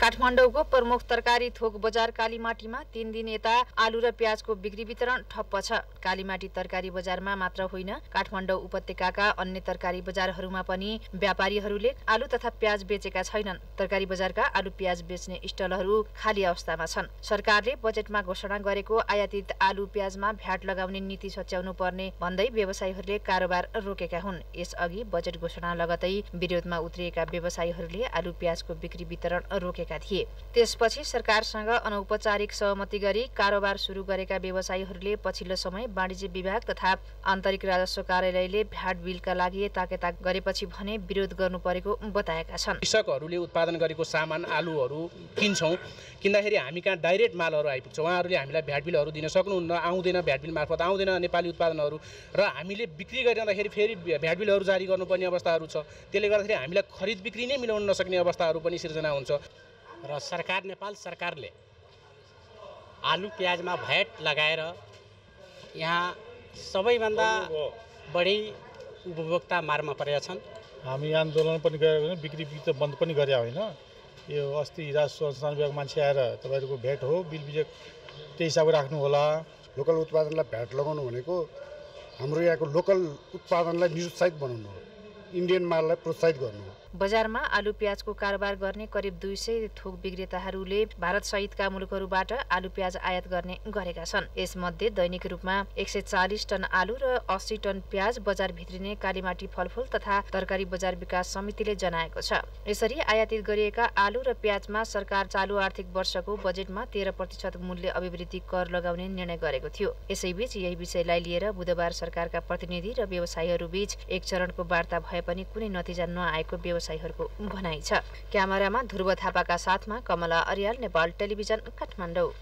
काठमाडौँको प्रमुख तरकारी थोक बजार कालीमाटीमा 3 दिन यता आलु र प्याजको बिक्री वितरण ठप्प छ। कालीमाटी तरकारी बजारमा मात्र होइन, काठमाडौँ उपत्यकाका अन्य तरकारी बजारहरूमा पनि व्यापारीहरूले आलु तथा प्याज बेचेका छैनन्। तरकारी बजारका आलु प्याज बेच्ने स्टलहरू खाली अवस्थामा छन्। सरकारले बजेटमा घोषणा गरेको आयातित आलु प्याजमा भ्याट लगाउने नीति सच्याउनु पर्ने भन्दै व्यवसायीहरूले कारोबार रोकेका हुन्। यसअघि बजेट घोषणा लगत्तै विरोधमा उत्रिएका व्यवसायीहरूले आलु प्याजको बिक्री वितरण रोकेका थिए। त्यसपछि सरकारसँग अनौपचारिक सहमति गरी कारोबार सुरु गरेका व्यवसायीहरूले पछिल्लो समय वाणिज्य विभाग तथा आन्तरिक राजस्व कार्यालयले भ्याट बिलका लागि यताकता गरेपछि भने विरोध गर्नु परेको बताएका छन्। कृषकहरूले उत्पादन गरेको सामान आलुहरू किन्छौं, किन्दाखेरि हामी कहाँ डाइरेक्ट मालहरू आइपुग्छ, उहाँहरूले हामीलाई भ्याट बिलहरू दिन सक्नुहुन्न, आउँदैन, भ्याट बिल मार्फत आउँदैन नेपाली उत्पादनहरू र हामीले बिक्री गरिरहँदाखेरि फेरि भ्याट बिलहरू जारी गर्नुपर्ने अवस्थाहरू छ। त्यसले गर्दाखेरि हामीलाई खरीद बिक्री नै मिलाउन नसक्ने अवस्थाहरू पनि सिर्जना हुन्छ र सरकार नेपाल सरकारले आलु प्याजमा भ्याट लगाएर यहाँ सबैभन्दा बढी उपभोक्ता मारमा परेका छन्। हामी आन्दोलन पनि गरेको छैन, बिक्री त बन्द पनि गरे होइन। यो अस्ति राजस्व संस्थान विभाग मान्छे आएर तपाईहरुको भ्याट हो बिल बिजेक त्यही हिसाबले राख्नु होला। लोकल उत्पादनलाई भ्याट लगाउनु भनेको हाम्रो यहाँको लोकल उत्पादनलाई निरुत्साहित बनाउनु हो, इन्डियन माललाई प्रोत्साहित गर्नु हो। बजारमा आलु प्याजको कारोबार गर्ने करिब 200 थोक विक्रेताहरूले भारत सहितका मुलुकहरूबाट आलु प्याज आयात गर्ने गरेका छन्। यसमध्ये दैनिक रूपमा 140 टन आलु र 80 टन प्याज बजार भित्रिने कालीमाटी फलफूल तथा तरकारी बजार विकास समितिले जनाएको छ। यसरी आयातित गरिएका आलु र प्याजमा सरकार चालू आर्थिक वर्षको बजेटमा 13% मूल्य अभिवृद्धि कर लगाउने निर्णय गरेको थियो। यसैबीच यही विषयलाई लिएर बुधबार सरकारका प्रतिनिधि र व्यवसायीहरूबीच एक चरणको वार्ता भए पनि कुनै नतिजा नआएको भनाई छ। क्यामेरामा ध्रुव थापाका साथमा कमला अर्याल, नेपाल टेलिभिजन, काठमाडौँ।